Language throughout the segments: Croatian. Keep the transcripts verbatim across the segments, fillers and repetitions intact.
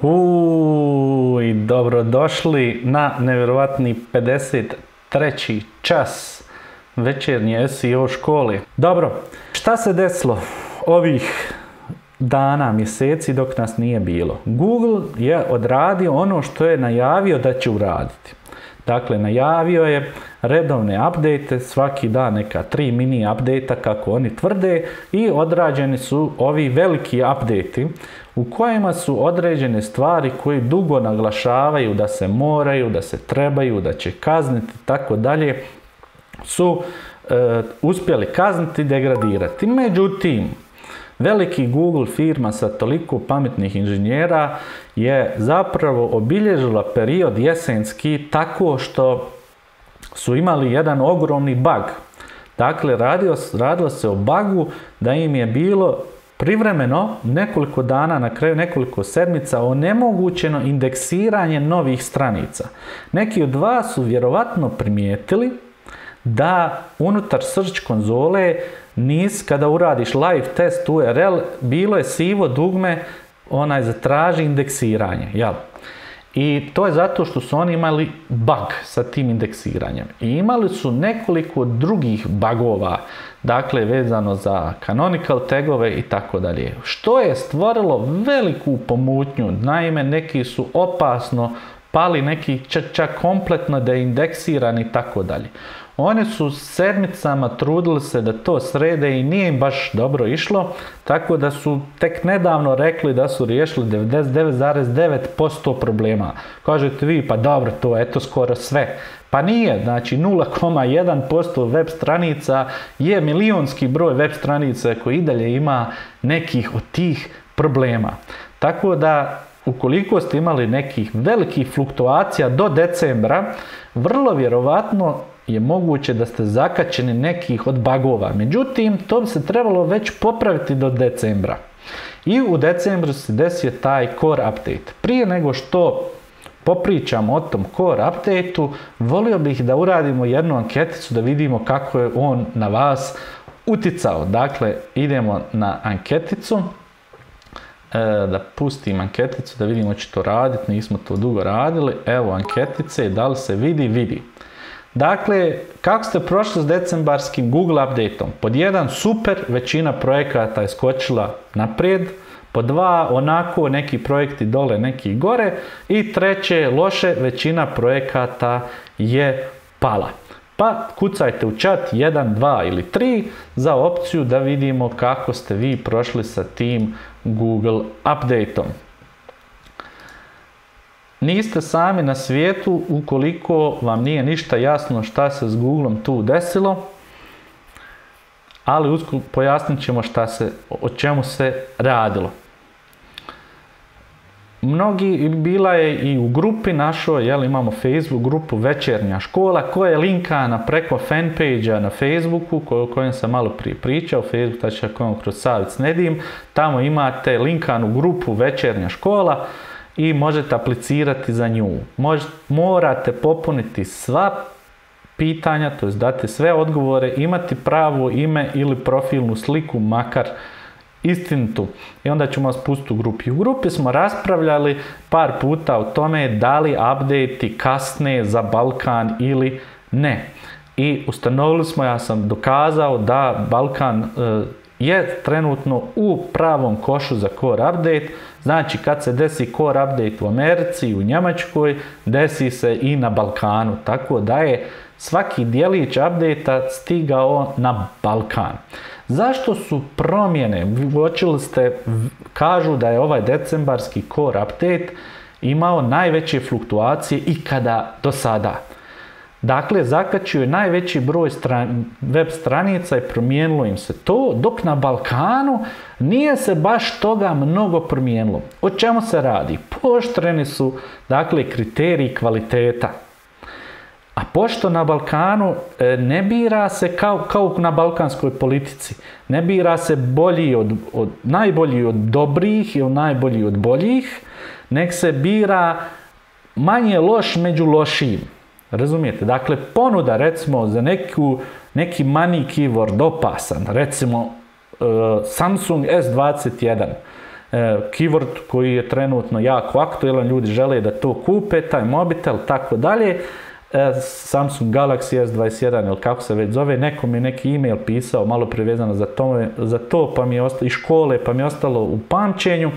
Uuu, i dobrodošli na nevjerovatni pedeset treći čas večernje S E O škole. Dobro, šta se desilo ovih dana, mjeseci dok nas nije bilo? Google je odradio ono što je najavio da će uraditi. Dakle, najavio je redovne update, svaki dan neka tri mini update kako oni tvrde, i odrađeni su ovi veliki update u kojima su određene stvari koje dugo naglašavaju da se moraju, da se trebaju, da će kazniti i tako dalje, su e, uspjeli kazniti i degradirati. Međutim, veliki Google firma sa toliko pametnih inženjera je zapravo obilježila period jesenski tako što su imali jedan ogromni bug. Dakle, radio, radilo se o bugu da im je bilo privremeno nekoliko dana, na kraju nekoliko sedmica, onemogućeno indeksiranje novih stranica. Neki od vas su vjerovatno primijetili da unutar Search konzole nis, kada uradiš live test U R L, bilo je sivo dugme onaj zatraži indeksiranje, jel? I to je zato što su oni imali bug sa tim indeksiranjem. I imali su nekoliko drugih bugova, dakle vezano za canonical tagove i tako dalje. Što je stvorilo veliku pomutnju, naime neki su opasno pali, neki čak kompletno deindeksirani i tako dalje. One su sedmicama trudili se da to srede i nije im baš dobro išlo, tako da su tek nedavno rekli da su riješili devedeset devet zarez devet posto problema. Kažete vi, pa dobro, to je eto skoro sve. Pa nije, znači nula zarez jedan posto web stranica je milionski broj web stranica koji i dalje ima nekih od tih problema. Tako da, ukoliko ste imali nekih velikih fluktuacija do decembra, vrlo vjerovatno je moguće da ste zakačeni nekih od bagova. Međutim, to bi se trebalo već popraviti do decembra. I u decembru se desio taj core update. Prije nego što popričamo o tom core updateu, volio bih da uradimo jednu anketicu da vidimo kako je on na vas uticao. Dakle, idemo na anketicu. E, da pustim anketicu, da vidimo će to raditi, nismo to dugo radili. Evo anketice, da li se vidi? Vidi. Dakle, kako ste prošli s decembarskim Google update-om? Pod jedan, super, većina projekata je skočila naprijed. Pod dva, onako, neki projekti dole, neki gore. I treće, loše, većina projekata je pala. Pa kucajte u chat jedan, dva ili tri za opciju da vidimo kako ste vi prošli sa tim Google update-om. Niste sami na svijetu ukoliko vam nije ništa jasno šta se s Googlom tu desilo, ali uskoro pojasnit ćemo šta se, o čemu se radilo. Mnogi, bila je i u grupi našoj, jel, imamo Facebook grupu Večernja škola koja je linkana preko fanpage-a na Facebooku, o kojem sam malo prije pričao, facebook tačka com kroz Sabić Nedim. Tamo imate linkanu grupu Večernja škola i možete aplicirati za nju. Možete, morate popuniti sva pitanja, to jest dati sve odgovore, imati pravo ime ili profilnu sliku, makar istinitu. I onda ćemo vas pustiti u grupi. U grupi smo raspravljali par puta o tome da li update-i kasne za Balkan ili ne. I ustanovili smo, ja sam dokazao da Balkan e, je trenutno u pravom košu za core update. Znači, kad se desi core update u Americi i u Njemačkoj, desi se i na Balkanu. Tako da je svaki dijelić update-a stigao na Balkan. Zašto su promjene? Uočili ste, kažu da je ovaj decembarski core update imao najveće fluktuacije ikada do sada. Dakle, zakačio je najveći broj stran, web stranica i promijenilo im se to, dok na Balkanu nije se baš toga mnogo promijenilo. O čemu se radi? Poštreni su, dakle, kriteriji kvaliteta. A pošto na Balkanu ne bira se kao, kao na balkanskoj politici, ne bira se bolji od, od, najbolji od dobrih ili najbolji od boljih, nek se bira manje loš među lošim. Razumijete? Dakle, ponuda recimo za neku, neki mani keyword opasan, recimo e, Samsung S dvadeset jedan, keyword koji je trenutno jako aktualan, ljudi žele da to kupe, taj mobitel, tako dalje. Samsung Galaxy S dvadeset jedan, ili kako se već zove, neko mi je neki e-mail pisao, malo prevezano za to, pa mi je ostalo, i škole, pa mi je ostalo u pamćenju.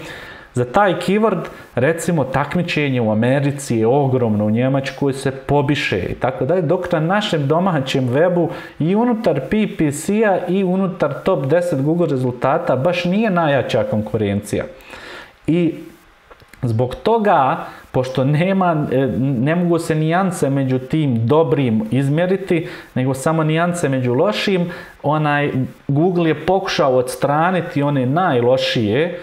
Za taj keyword, recimo, takmičenje u Americi je ogromno, u Njemačkoj se pobiše i tako dalje, dok na našem domaćem webu i unutar P P C-a i unutar top deset Google rezultata baš nije najjača konkurencija. I zbog toga, pošto nema, ne mogu se nijanse među tim dobrim izmjeriti, nego samo nijanse među lošim, onaj Google je pokušao odstraniti one najlošije,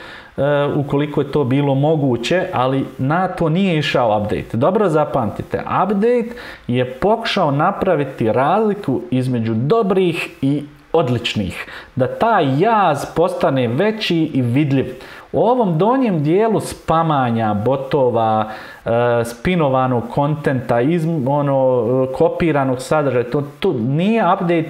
ukoliko je to bilo moguće, ali na to nije išao update. Dobro zapamtite, update je pokušao napraviti razliku između dobrih i odličnih, da taj jaz postane veći i vidljiv. U ovom donjem dijelu spamanja, botova, spinovanog kontenta, kopiranog sadržaja, to nije update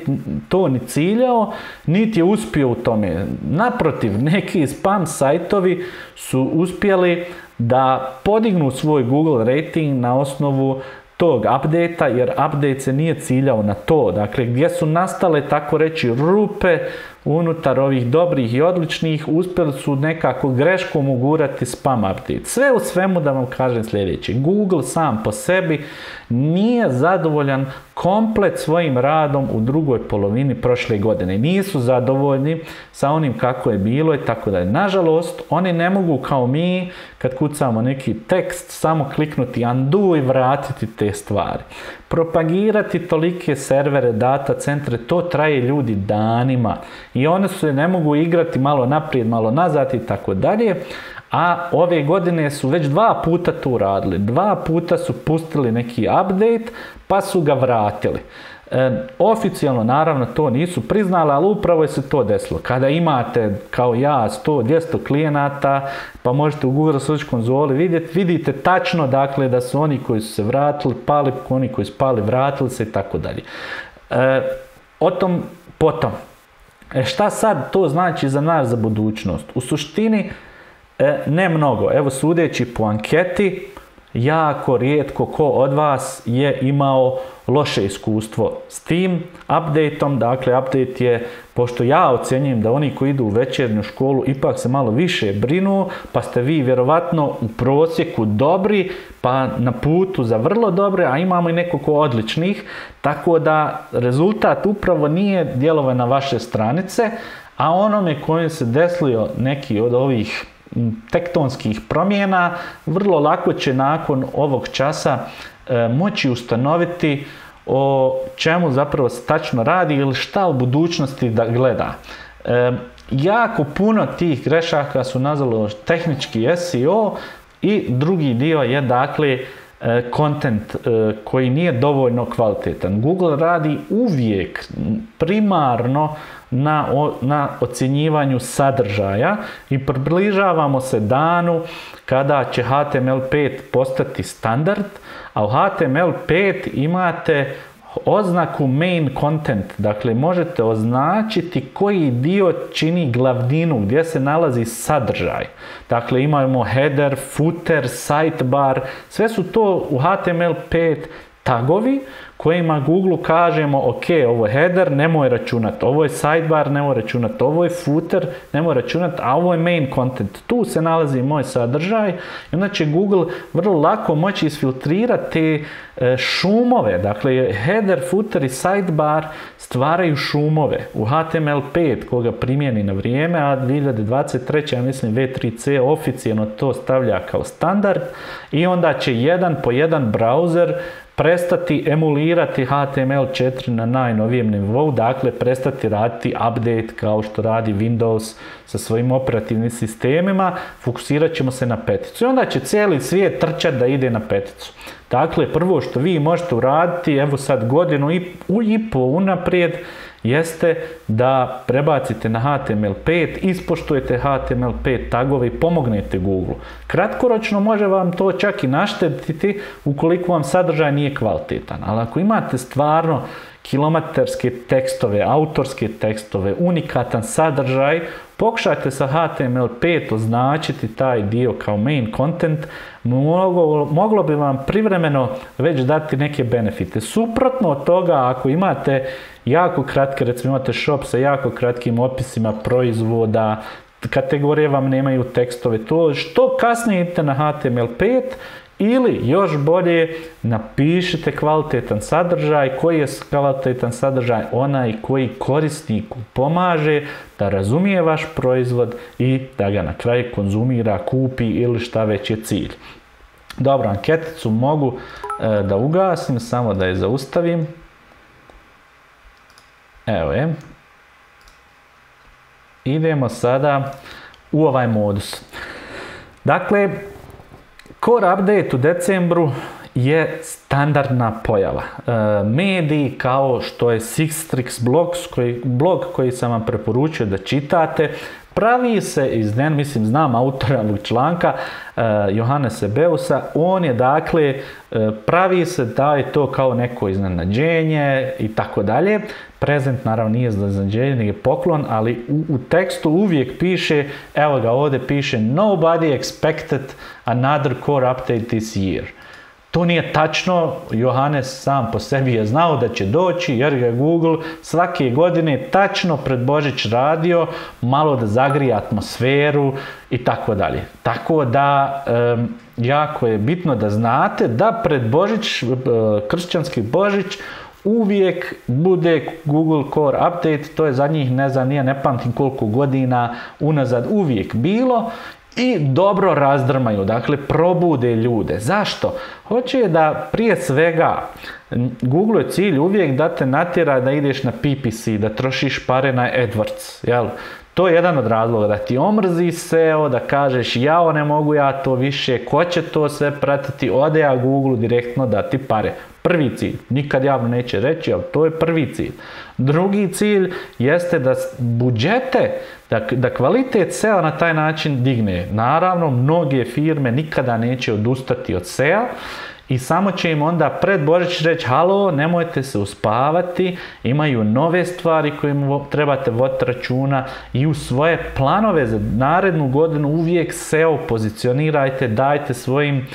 to ni ciljao, niti je uspio u tome. Naprotiv, neki spam sajtovi su uspjeli da podignu svoj Google rating na osnovu tog update-a, jer update se nije ciljao na to. Dakle, gdje su nastale, tako reći, rupe unutar ovih dobrih i odličnih, uspjeli su nekako greškom ugurati spam update. Sve u svemu da vam kažem sljedeće, Google sam po sebi nije zadovoljan komplet svojim radom u drugoj polovini prošle godine. Nisu zadovoljni sa onim kako je bilo i tako dalje. Nažalost, oni ne mogu kao mi, kad kucamo neki tekst, samo kliknuti undo i vratiti te stvari. Propagirati tolike servere, data centre, to traje ljudi danima i one se ne mogu igrati malo naprijed, malo nazad i tako dalje. A ove godine su već dva puta to radili, dva puta su pustili neki update pa su ga vratili. Oficijalno naravno to nisu priznali, ali upravo je se to desilo. Kada imate kao ja sto do dvjesto klijenata, pa možete u Google Search Console vidjeti, vidite tačno dakle da su oni koji su se vratili pali, oni koji su pali vratili se i tako dalje. O tom potom. E šta sad to znači za nas za budućnost? U suštini ne mnogo. Evo sudeći po anketi, jako rijetko ko od vas je imao loše iskustvo s tim update-om. Dakle, update je, pošto ja ocjenjujem da oni koji idu u večernju školu ipak se malo više brinu, pa ste vi vjerovatno u prosjeku dobri, pa na putu za vrlo dobre, a imamo i nekoliko odličnih, tako da rezultat upravo nije djelovao na vaše stranice, a onome kojem se desilo neki od ovih tektonskih promjena, vrlo lako će nakon ovog časa moći ustanoviti o čemu zapravo se tačno radi ili šta u budućnosti da gleda. Jako puno tih grešaka su nazvalo tehnički S E O i drugi dio je dakle kontent koji nije dovoljno kvalitetan. Google radi uvijek primarno na, na ocjenjivanju sadržaja i približavamo se danu kada će H T M L pet postati standard, a u H T M L pet imate oznaku main content, dakle možete označiti koji dio čini glavninu, gdje se nalazi sadržaj. Dakle imamo header, footer, sidebar, sve su to u H T M L pet tagovi kojima Google kažemo ok, ovo je header, nemoj računat, ovo je sidebar, nemoj računat, ovo je footer, nemoj računat, a ovo je main content, tu se nalazi moj sadržaj i onda će Google vrlo lako moći isfiltrirati šumove, dakle header, footer i sidebar stvaraju šumove u H T M L pet koga primjeni na vrijeme, a dvije hiljade dvadeset treće. ja mislim V tri C oficijalno to stavlja kao standard i onda će jedan po jedan browser prestati emulirati H T M L četiri na najnovijem nivou, dakle prestati raditi update kao što radi Windows sa svojim operativnim sistemima, fokusirat ćemo se na peticu i onda će cijeli svijet trčati da ide na peticu. Dakle, prvo što vi možete uraditi, evo sad godinu i, i po unaprijed, jeste da prebacite na H T M L pet, ispoštujete H T M L pet tagove i pomognete Google. Kratkoročno može vam to čak i naštetiti ukoliko vam sadržaj nije kvalitetan, ali ako imate stvarno kilometarske tekstove, autorske tekstove, unikatan sadržaj, pokušajte sa H T M L pet označiti taj dio kao main content, moglo, moglo bi vam privremeno već dati neke benefite. Suprotno od toga, ako imate jako kratke, recimo imate shop sa jako kratkim opisima proizvoda, kategorije vam nemaju tekstove, to što kasnije idete na H T M L pet, ili još bolje napišite kvalitetan sadržaj. Koji je kvalitetan sadržaj? Onaj koji korisniku pomaže da razumije vaš proizvod i da ga na kraju konzumira, kupi ili šta već je cilj. Dobro, anketicu mogu e, da ugasim, samo da je zaustavim. Evo je. Idemo sada u ovaj modus. Dakle, Core update u decembru je standardna pojava. E, mediji kao što je Sistrix blog koji, blog koji sam vam preporučio da čitate, pravi se iz, ne, mislim, znam autora ovog članka, e, Johannesa Beusa, on je dakle, e, pravi se da je to kao neko iznenađenje i tako dalje. Prezent naravno nije iznenađenje, nego poklon, ali u, u tekstu uvijek piše, evo ga ovdje piše, nobody expected another core update this year. To nije tačno, Johannes sam po sebi je znao da će doći jer ga Google svake godine tačno pred Božić radio, malo da zagrije atmosferu i tako dalje. Tako da um, jako je bitno da znate da pred Božić, uh, kršćanski Božić, uvijek bude Google Core Update, to je za njih, ne znam, nije, ne pamtim koliko godina unazad uvijek bilo. I dobro razdrmaju, dakle probude ljude. Zašto? Hoće da prije svega Google je cilj uvijek da te natjera da ideš na P P C, da trošiš pare na AdWords, jel? To je jedan od razloga, da ti omrzi S E O, da kažeš jao ne mogu ja to više, ko će to sve pratiti, ode ja Google direktno dati pare. Prvi cilj, nikad javno neće reći, ali to je prvi cilj. Drugi cilj jeste da budžete, da, da kvalitet S E O na taj način digne. Naravno, mnoge firme nikada neće odustati od S E O i samo će im onda pred Božić reći halo, nemojte se uspavati, imaju nove stvari kojima trebate voditi računa i u svoje planove za narednu godinu uvijek S E O pozicionirajte, dajte svojim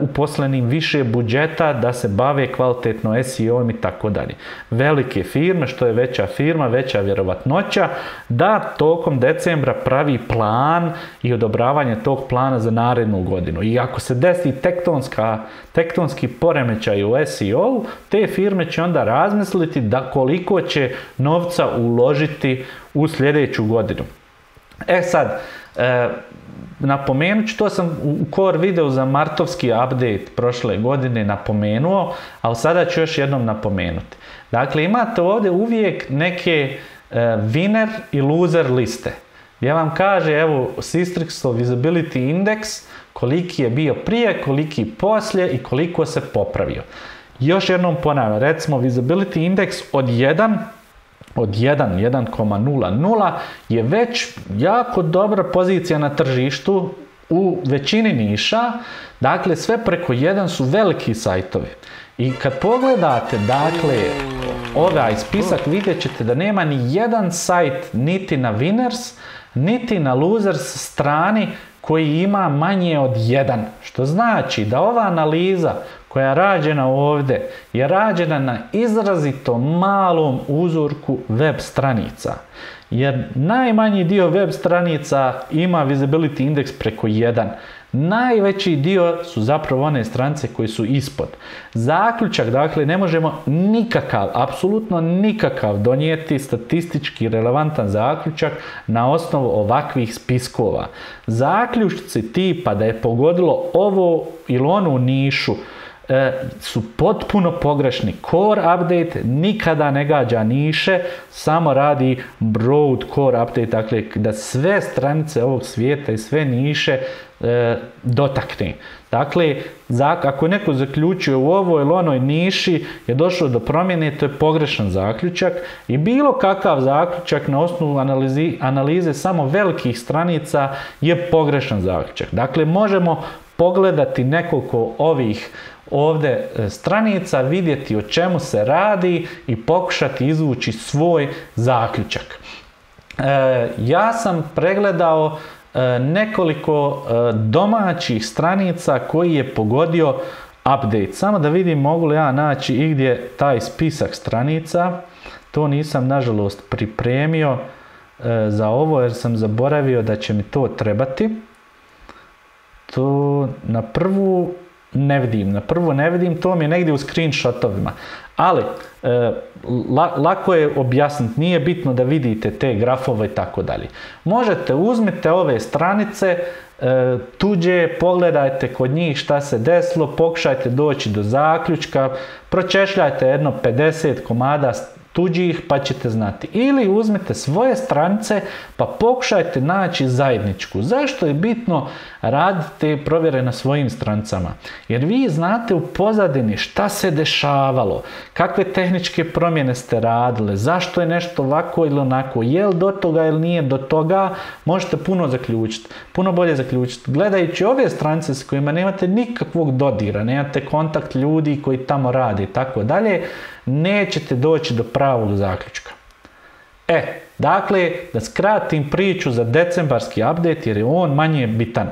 uposlenim više budžeta da se bave kvalitetno S E O-om i tako dalje. Velike firme, što je veća firma, veća vjerovatnoća da tokom decembra pravi plan i odobravanje tog plana za narednu godinu. I ako se desi tektonska, tektonski poremećaj u S E O-u, te firme će onda razmisliti da koliko će novca uložiti u sljedeću godinu. E sad, e, napomenut ću, to sam u core videu za martovski update prošle godine napomenuo, ali sada ću još jednom napomenuti. Dakle, imate ovdje uvijek neke e, winner i loser liste. Gdje vam kaže, evo, Sistrixov visibility index, koliki je bio prije, koliki poslije i koliko se popravio. Još jednom ponavljam, recimo visibility index od jedan od jedan, jedan zarez nula nula je već jako dobra pozicija na tržištu u većini niša, dakle sve preko jedan su veliki sajtovi. I kad pogledate dakle ovaj spisak vidjet ćete da nema ni jedan sajt niti na winners, niti na losers strani koji ima manje od jedan. Što znači da ova analiza koja je rađena ovdje je rađena na izrazito malom uzorku web stranica. Jer najmanji dio web stranica ima visibility indeks preko jedan. Najveći dio su zapravo one stranice koje su ispod. Zaključak, dakle, ne možemo nikakav, apsolutno nikakav donijeti statistički relevantan zaključak na osnovu ovakvih spiskova. Zaključci tipa da je pogodilo ovo ili onu nišu su potpuno pogrešni. Core update nikada ne gađa niše, samo radi broad core update, dakle da sve stranice ovog svijeta i sve niše e, dotakne. Dakle, ako je neko zaključio u ovoj ili onoj niši je došlo do promjene, to je pogrešan zaključak i bilo kakav zaključak na osnovu analizi, analize samo velikih stranica je pogrešan zaključak. Dakle, možemo pogledati nekoliko ovih ovdje stranica, vidjeti o čemu se radi i pokušati izvući svoj zaključak. E, ja sam pregledao e, nekoliko e, domaćih stranica koji je pogodio update. Samo da vidim mogu li ja naći i gdje taj spisak stranica. To nisam nažalost pripremio e, za ovo jer sam zaboravio da će mi to trebati. To na prvu ne vidim, na prvu ne vidim, to mi je negdje u screenshotovima. Ali, e, la, lako je objasniti, nije bitno da vidite te grafove i tako dalje. Možete, uzmite ove stranice, e, tuđe, pogledajte kod njih šta se desilo, pokušajte doći do zaključka, pročešljajte jedno pedeset komada tuđih pa ćete znati. Ili uzmite svoje stranice pa pokušajte naći zajedničku. Zašto je bitno raditi provjere na svojim stranicama? Jer vi znate u pozadini šta se dešavalo, kakve tehničke promjene ste radile, zašto je nešto ovako ili onako, je li do toga ili nije do toga, možete puno zaključiti, puno bolje zaključiti. Gledajući ove stranice s kojima nemate nikakvog dodira, nemate kontakt ljudi koji tamo rade i tako dalje, nećete doći do pravog zaključka. E, dakle, da skratim priču za decembarski update jer je on manje bitan.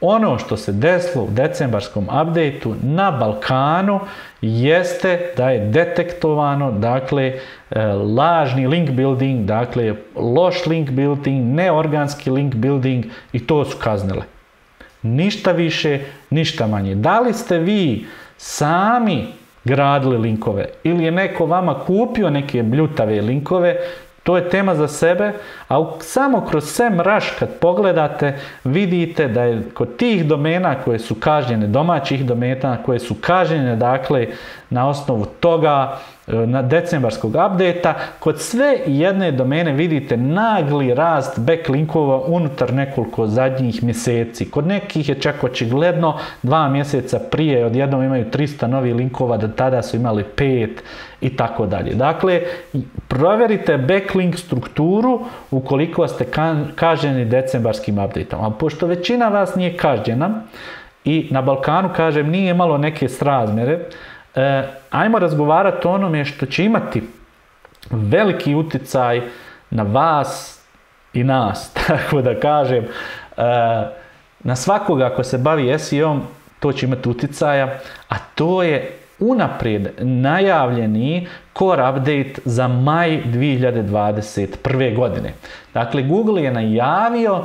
Ono što se desilo u decembarskom updateu na Balkanu jeste da je detektovano, dakle, lažni link building, dakle, loš link building, neorganski link building i to su kaznile. Ništa više, ništa manje. Da li ste vi sami gradili linkove ili je neko vama kupio neke bljutave linkove, to je tema za sebe, a samo kroz SamRush kad pogledate vidite da je kod tih domena koje su kažnjene, domaćih domena koje su kažnjene, dakle na osnovu toga na decembarskog update-a, kod sve jedne domene vidite nagli rast backlinkova unutar nekoliko zadnjih mjeseci. Kod nekih je čak očigledno dva mjeseca prije, odjednom imaju tristo novih linkova, do tada su imali pet i tako dalje. Dakle, provjerite backlink strukturu ukoliko ste kažnjeni decembarskim update-om. A pošto većina vas nije kažnjena i na Balkanu, kažem, nije imalo neke srazmjere, E, ajmo razgovarati o onome što će imati veliki uticaj na vas i nas, tako da kažem. E, na svakoga ako se bavi S E O-om, to će imati utjecaja, a to je unaprijed najavljeni Core Update za maj dvije hiljade dvadeset prve. godine. Dakle, Google je najavio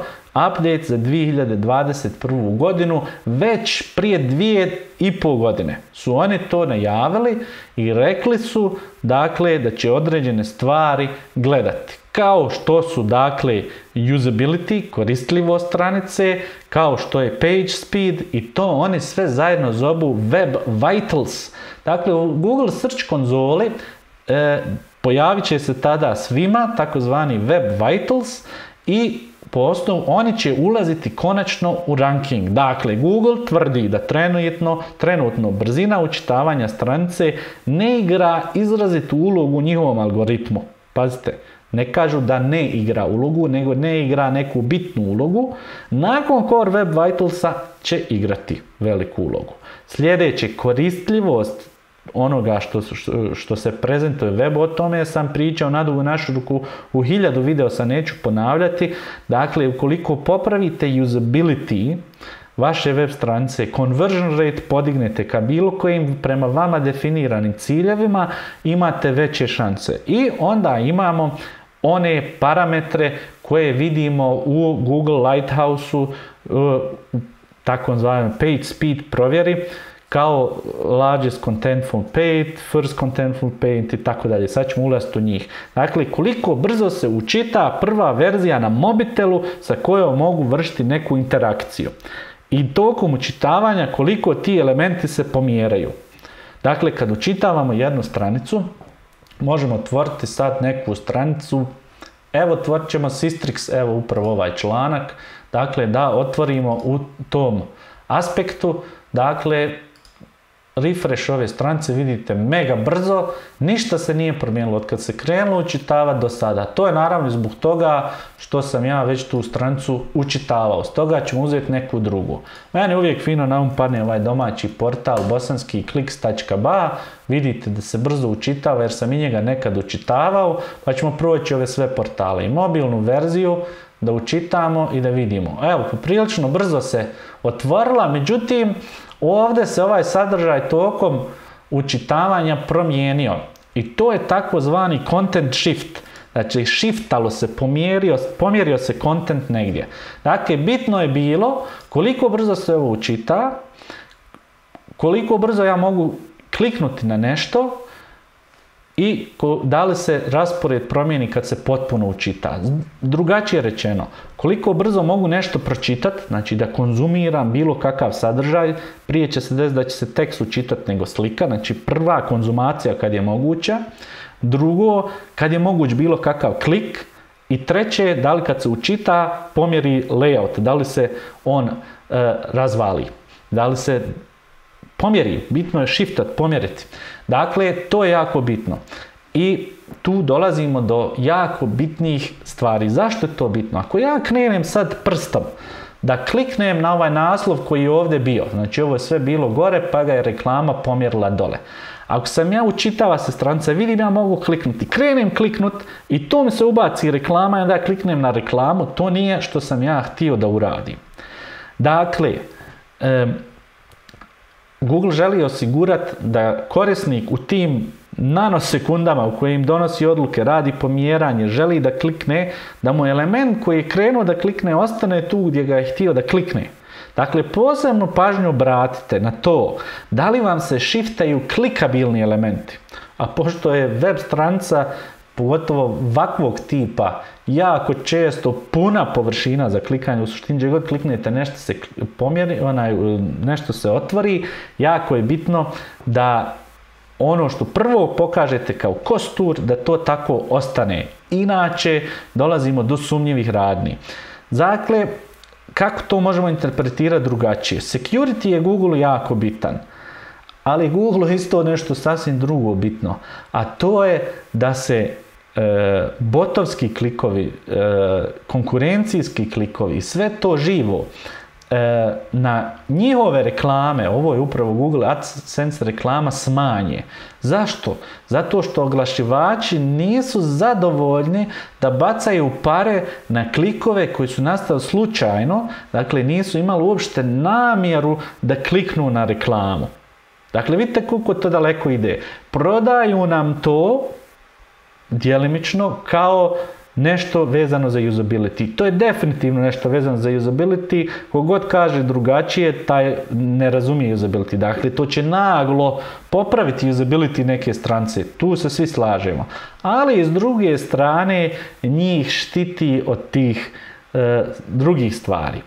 update za dvije hiljade dvadeset prvu. godinu, već prije dvije i pol godine su oni to najavili i rekli su, dakle, da će određene stvari gledati. Kao što su, dakle, usability, koristljivost stranice, kao što je page speed i to oni sve zajedno zovu Web Vitals. Dakle, u Google Search Console e, pojavit će se tada svima takozvani Web Vitals i po osnovu oni će ulaziti konačno u ranking. Dakle, Google tvrdi da trenutno, trenutno brzina učitavanja stranice ne igra izrazitu ulogu u njihovom algoritmu. Pazite, ne kažu da ne igra ulogu, nego ne igra neku bitnu ulogu. Nakon Core Web Vitalsa će igrati veliku ulogu. Sljedeće, koristljivost onoga što, što, što se prezentuje web, o tome sam pričao nadugo našu ruku u hiljadu video, sam neću ponavljati. Dakle, ukoliko popravite usability vaše web stranice, conversion rate podignete ka bilo kojim prema vama definiranim ciljevima, imate veće šanse. I onda imamo one parametre koje vidimo u Google Lighthouse-u, takozvani page speed provjeri, kao Largest Contentful Paint, First Contentful Paint i tako dalje. Sad ćemo ulaziti u njih. Dakle, koliko brzo se učita prva verzija na mobitelu sa kojom mogu vršiti neku interakciju. I tokom učitavanja koliko ti elementi se pomjeraju. Dakle, kad učitavamo jednu stranicu, možemo otvoriti sad neku stranicu. Evo, otvorit ćemo Sistrix, evo upravo ovaj članak. Dakle, da otvorimo u tom aspektu. Dakle, refresh ove stranice, vidite, mega brzo, ništa se nije promijenilo od kad se krenulo učitavati do sada. To je naravno zbog toga što sam ja već tu stranicu učitavao, stoga ćemo uzeti neku drugu. Meni uvijek fino na um padne ovaj domaći portal bosanski kliks tačka ba, vidite da se brzo učitava jer sam i njega nekad učitavao, pa ćemo proći ove sve portale i mobilnu verziju da učitamo i da vidimo. Evo, poprilično brzo se otvorila, međutim, ovdje se ovaj sadržaj tokom učitavanja promijenio i to je takozvani content shift, znači shiftalo se, pomjerio, pomjerio se content negdje. Dakle, bitno je bilo koliko brzo se ovo učita, koliko brzo ja mogu kliknuti na nešto i da li se raspored promijeni kad se potpuno učita. Drugačije rečeno, koliko brzo mogu nešto pročitati, znači da konzumiram bilo kakav sadržaj, prije će se desiti da će se tekst učitati nego slika, znači prva konzumacija kad je moguća, drugo kad je moguć bilo kakav klik i treće da li kad se učita pomjeri layout, da li se on e, razvali, da li se pomjeri, bitno je shiftat, pomjeriti. Dakle, to je jako bitno. I tu dolazimo do jako bitnih stvari. Zašto je to bitno? Ako ja krenem sad prstom, da kliknem na ovaj naslov koji je ovdje bio, znači ovo je sve bilo gore, pa ga je reklama pomjerila dole. Ako sam ja učitava se stranica, vidim ja mogu kliknuti, krenem kliknut i to mi se ubaci reklama i onda kliknem na reklamu, to nije što sam ja htio da uradim. Dakle, um, Google želi osigurati da korisnik u tim nanosekundama u kojim donosi odluke, radi pomjeranje, želi da klikne, da mu element koji je krenuo da klikne ostane tu gdje ga je htio da klikne. Dakle, posebnu pažnju obratite na to da li vam se shiftaju klikabilni elementi. A pošto je web stranica, pogotovo ovakvog tipa, jako često puna površina za klikanje, u suštini gdje god kliknete nešto se pomjeri, onaj, nešto se otvori, jako je bitno da ono što prvo pokažete kao kostur, da to tako ostane. Inače, dolazimo do sumnjivih radnji. Dakle, kako to možemo interpretirati drugačije? Security je Google jako bitan. Ali Google isto nešto sasvim drugo bitno. A to je da se E, botovski klikovi, e, konkurencijski klikovi, sve to živo, e, na njihove reklame, ovo je upravo Google AdSense reklama, smanje. Zašto? Zato što oglašivači nisu zadovoljni da bacaju pare na klikove koji su nastali slučajno, dakle nisu imali uopšte namjeru da kliknu na reklamu. Dakle, vidite koliko to daleko ide. Prodaju nam to djelimično kao nešto vezano za usability. To je definitivno nešto vezano za usability, kogod kaže drugačije, taj ne razumije usability. Dakle, to će naglo popraviti usability neke strance, tu se svi slažemo. Ali s druge strane njih štiti od tih e, drugih stvari.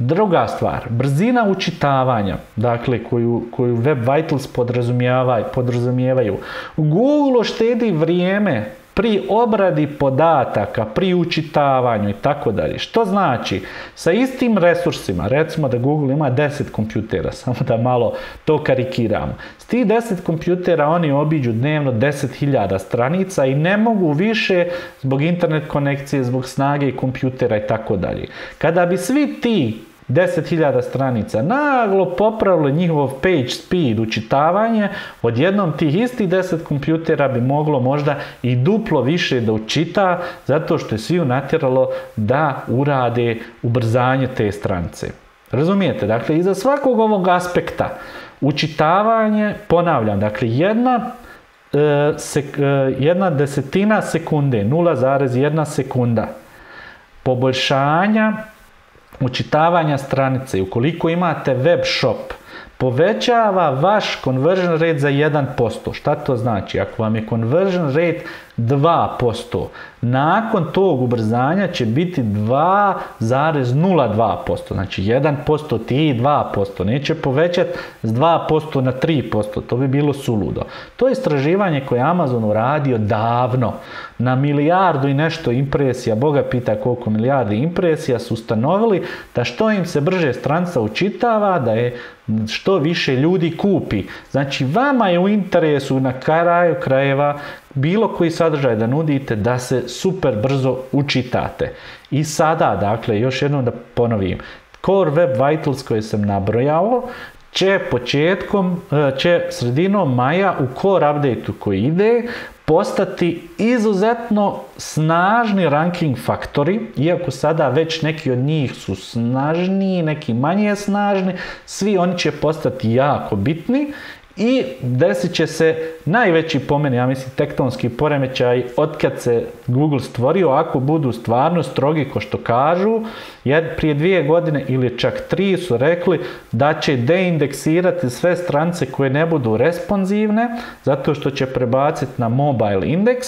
Druga stvar, brzina učitavanja, dakle koju, koju Web Vitals podrazumijeva, podrazumijevaju. Google štedi vrijeme pri obradi podataka, pri učitavanju i tako dalje. Što znači? Sa istim resursima, recimo da Google ima deset kompjutera, samo da malo to karikiramo. S tih deset kompjutera oni obiđu dnevno deset hiljada stranica i ne mogu više zbog internet konekcije, zbog snage kompjutera i tako dalje. Kada bi svi ti deset hiljada stranica naglo popravilo njihov page speed, učitavanje, odjednom tih istih deset kompjutera bi moglo možda i duplo više da učita, zato što je sviju natjeralo da urade ubrzanje te stranice. Razumijete? Dakle, iza svakog ovog aspekta učitavanje, ponavljam, dakle jedna e, sek, e, jedna desetina sekunde, nula zarez jedna sekunda poboljšanja učitavanja stranice, ukoliko imate web shop, povećava vaš conversion rate za jedan posto. Šta to znači? Ako vam je conversion rate dva posto. Nakon tog ubrzanja će biti dva zarez nula dva posto. Znači jedan posto ti i dva posto. Neće povećati s dva posto na tri posto. To bi bilo suludo. To je istraživanje koje Amazon uradio davno. Na milijardu i nešto impresija, Boga pita koliko milijardi impresija, su ustanovili da što im se brže stranica učitava, da je što više ljudi kupi. Znači vama je u interesu na kraju krajeva bilo koji sadržaj da nudite da se super brzo učitate. I sada, dakle, još jednom da ponovim, Core Web Vitals koje sam nabrojao će početkom, će sredinom maja u Core updateu koji ide postati izuzetno snažni ranking faktori, iako sada već neki od njih su snažniji, neki manje snažni, svi oni će postati jako bitni i desit će se najveći, po meni, ja mislim, tektonski poremećaj otkad se Google stvorio, ako budu stvarno strogi ko što kažu, jer prije dvije godine ili čak tri su rekli da će deindeksirati sve strance koje ne budu responsivne, zato što će prebaciti na mobile indeks.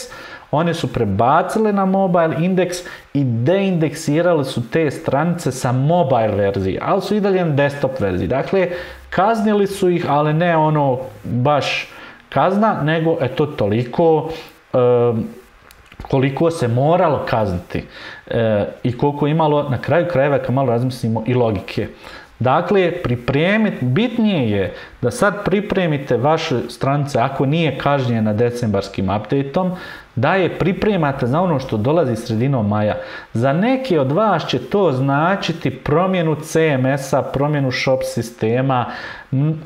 One su prebacile na mobile indeks i deindeksirali su te stranice sa mobile verziji, ali su i dalje na desktop verziji. Dakle, kaznili su ih, ali ne ono baš kazna, nego eto toliko e, koliko se moralo kazniti e, i koliko imalo na kraju krajeva, kad malo razmislimo, i logike. Dakle, pripremiti, bitnije je da sad pripremite vaše stranice, ako nije kažnjena decembarskim updateom, da je pripremate za ono što dolazi sredinom maja. Za neke od vas će to značiti promjenu C M S-a, promjenu shop sistema,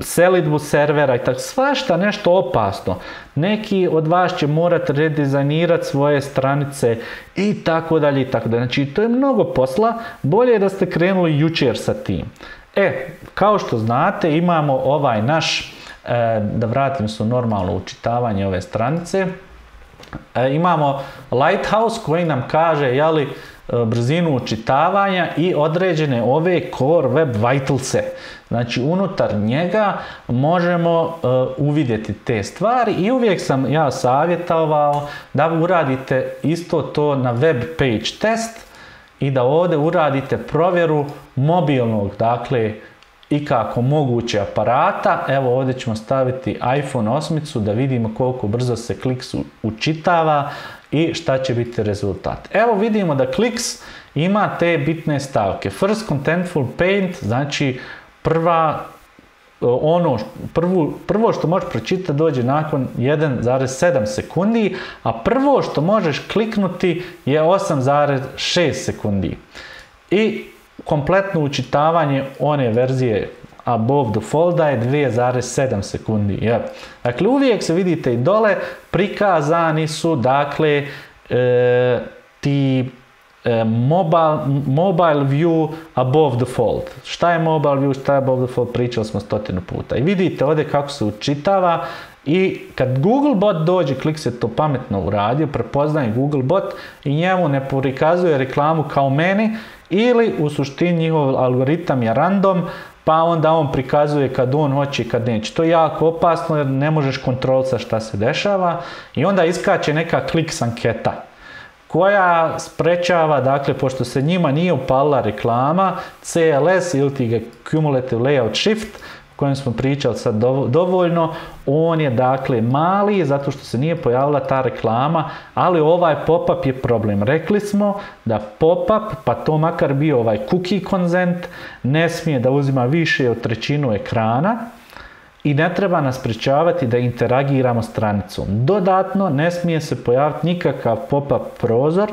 selidbu servera i tako, svašta nešto opasno. Neki od vas će morati redizajnirati svoje stranice i tako dalje i tako dalje. Znači, to je mnogo posla, bolje je da ste krenuli jučer sa tim. E, kao što znate, imamo ovaj naš, e, da vratim se u normalno učitavanje ove stranice, e, imamo Lighthouse koji nam kaže, jeli, e, brzinu učitavanja i određene ove Core Web Vitalse. Znači, unutar njega možemo e, uvidjeti te stvari i uvijek sam ja savjetovao da uradite isto to na Web Page Test i da ovdje uradite provjeru mobilnog, dakle, i kako moguće aparata. Evo, ovdje ćemo staviti iPhone osam da vidimo koliko brzo se kliks učitava i šta će biti rezultat. Evo, vidimo da kliks ima te bitne stavke. First Contentful Paint, znači prva, ono, prvu, prvo što možeš pročitati dođe nakon jedan zarez sedam sekundi, a prvo što možeš kliknuti je osam zarez šest sekundi. I kompletno učitavanje one verzije above the folda je dvije zarez sedam sekundi. Yep. Dakle, uvijek se vidite i dole, prikazani su, dakle, e, ti e, mobile, mobile view above the fold. Šta je mobile view, šta je above the fold, pričali smo stotinu puta. I vidite ovdje kako se učitava i kad Google bot dođe, klik se to pametno uradio, prepoznaje Google bot i njemu ne prikazuje reklamu kao meni, ili u suštini njihov algoritam je random, pa onda on prikazuje kad on hoće i kad neće. To je jako opasno jer ne možeš kontrolisati šta se dešava i onda iskače neka kliks anketa koja sprečava, dakle, pošto se njima nije upalila reklama, C L S ili Cumulative Layout Shift, o kojem smo pričali sad dovoljno, on je, dakle, mali zato što se nije pojavila ta reklama, ali ovaj pop-up je problem. Rekli smo da pop-up, pa to makar bio ovaj cookie consent, ne smije da uzima više od trećinu ekrana i ne treba nas sprečavati da interagiramo stranicom. Dodatno, ne smije se pojaviti nikakav pop-up prozor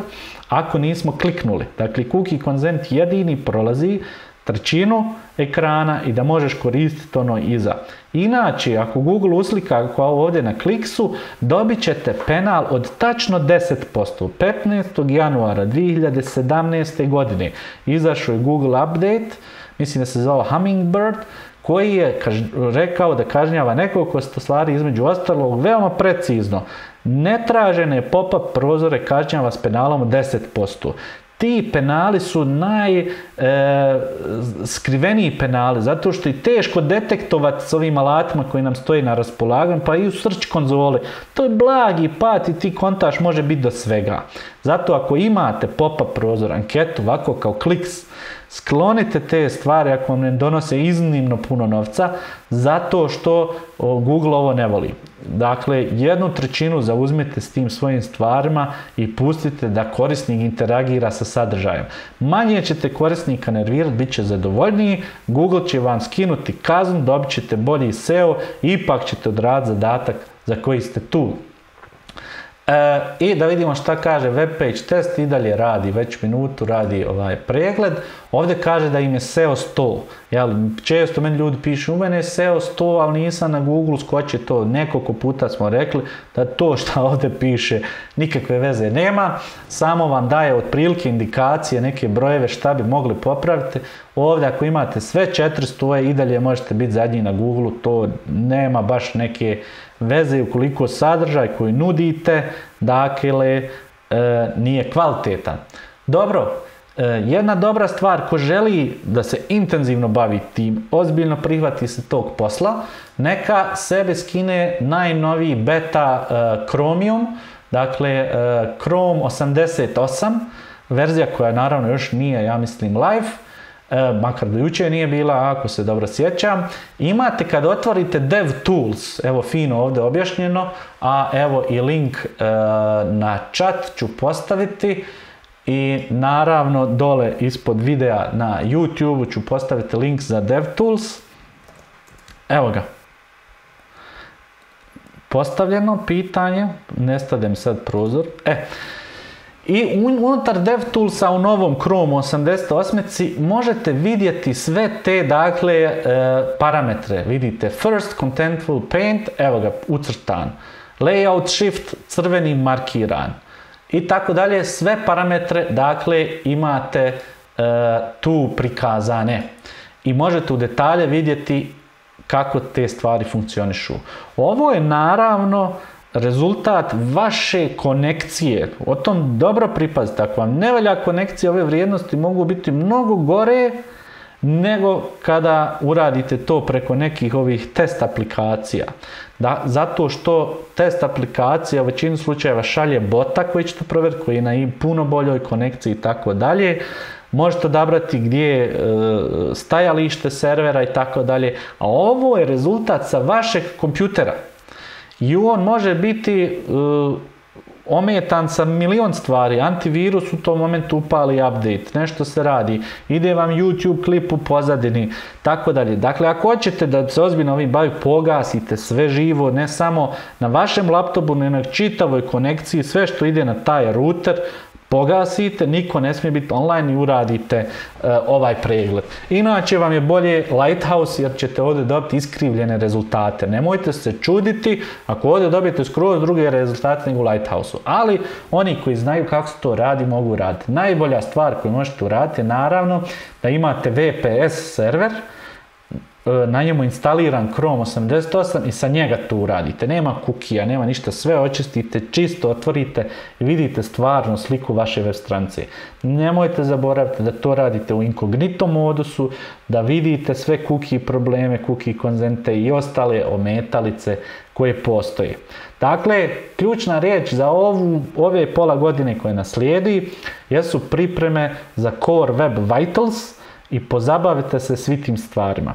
ako nismo kliknuli. Dakle, cookie consent jedini prolazi trećinu ekrana i da možeš koristiti ono iza. Inače, ako Google uslika kao ovdje na kliksu, dobit ćete penal od tačno deset posto. petnaestog januara dvije hiljade sedamnaeste godine izašao je Google update, mislim da se zvao Hummingbird, koji je rekao da kažnjava nekoliko stvari, između ostalog veoma precizno. Netražene pop-up prozore kažnjava s penalom od deset posto. ti penali su najskriveniji penali, zato što je teško detektovati s ovim alatima koji nam stoji na raspolaganju, pa i u search konzoli. To je blagi pad i ti kontaž može biti do svega. Zato ako imate pop-up prozor, anketu, ovako kao kliks, sklonite te stvari ako vam ne donose iznimno puno novca, zato što Google ovo ne voli. Dakle, jednu trećinu zauzmite s tim svojim stvarima i pustite da korisnik interagira sa sadržajem. Manje ćete korisnika nervirati, bit će zadovoljniji, Google će vam skinuti kaznu, dobit ćete bolji S E O, ipak ćete odraditi zadatak za koji ste tu. I da vidimo šta kaže Web Page Test, i dalje radi, već minutu radi ovaj pregled. Ovdje kaže da im je S E O sto. Često meni ljudi pišu, u mene je S E O sto, ali nisam na Google, skoči to. Nekoliko puta smo rekli da to šta ovdje piše nikakve veze nema. Samo vam daje otprilike indikacije, neke brojeve šta bi mogli popraviti. Ovdje ako imate sve četiri stoje i dalje možete biti zadnji na Google, to nema baš neke veze ukoliko sadržaj koji nudite, dakle, nije kvalitetan. Dobro, jedna dobra stvar, ko želi da se intenzivno bavi tim, ozbiljno prihvati se tog posla, neka sebe skine najnoviji beta Chromium, dakle Chrome osamdeset osam, verzija koja naravno još nije, ja mislim, live, makar do jučer nije bila, ako se dobro sjećam. Imate, kad otvorite DevTools, evo fino ovdje objašnjeno, a evo i link na chat ću postaviti, i naravno dole ispod videa na YouTube ću postaviti link za DevTools. Evo ga. Postavljeno pitanje, nestade mi sad prozor. E, i unutar DevToolsa u novom Chrome osamdeset osam možete vidjeti sve te, dakle, parametre. Vidite First Contentful Paint, evo ga, ucrtan. Layout Shift, crveni markiran. I tako dalje, sve parametre, dakle, imate tu prikazane. I možete u detalje vidjeti kako te stvari funkcionišu. Ovo je naravno rezultat vaše konekcije. O tom dobro pripazite. Ako vam ne valja konekcija, ove vrijednosti mogu biti mnogo gore nego kada uradite to preko nekih ovih test aplikacija. Zato što test aplikacija u većini slučajeva šalje bota koji ćete provjeriti, koji je na puno boljoj konekciji i tako dalje. Možete odabrati gdje je stajalište servera i tako dalje. A ovo je rezultat sa vašeg kompjutera. I on može biti ometan sa milion stvari, antivirus u tom momentu upali update, nešto se radi, ide vam YouTube klip u pozadini, tako dalje. Dakle, ako hoćete da se ozbiljno ovim bavi, pogasite sve živo, ne samo na vašem laptopu, nego na čitavoj konekciji, sve što ide na taj router, pogasite, niko ne smije biti online, i uradite ovaj pregled. Inače vam je bolje Lighthouse, jer ćete ovdje dobiti iskrivljene rezultate. Nemojte se čuditi ako ovdje dobijete skroz druge rezultate nego u Lighthouse-u. Ali oni koji znaju kako se to radi, mogu raditi. Najbolja stvar koju možete uraditi je naravno da imate V P S server, na njemu instaliran Chrome osamdeset osam i sa njega to uradite. Nema kukija, nema ništa, sve očistite, čisto otvorite i vidite stvarnu sliku vaše web stranice. Nemojte zaboraviti da to radite u inkognito modusu, da vidite sve kukije probleme, kukije konzente i ostale ometalice koje postoje. Dakle, ključna riječ za ove pola godine koje naslijedi jesu pripreme za Core Web Vitals i pozabavite se svi tim stvarima.